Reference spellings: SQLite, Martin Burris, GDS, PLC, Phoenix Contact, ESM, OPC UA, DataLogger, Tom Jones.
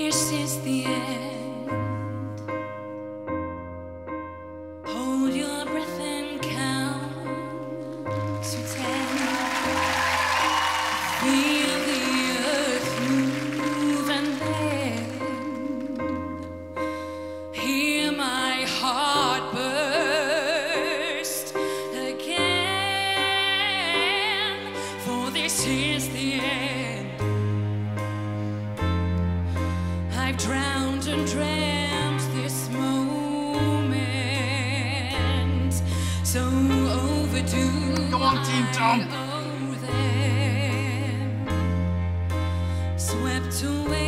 This is the end. Hold your breath and count to 10. Feel the earth move and bend. Hear my heart burst again. For this is the end. I've drowned and dreamt this moment, so overdue. Come on, team Tom. Swept away.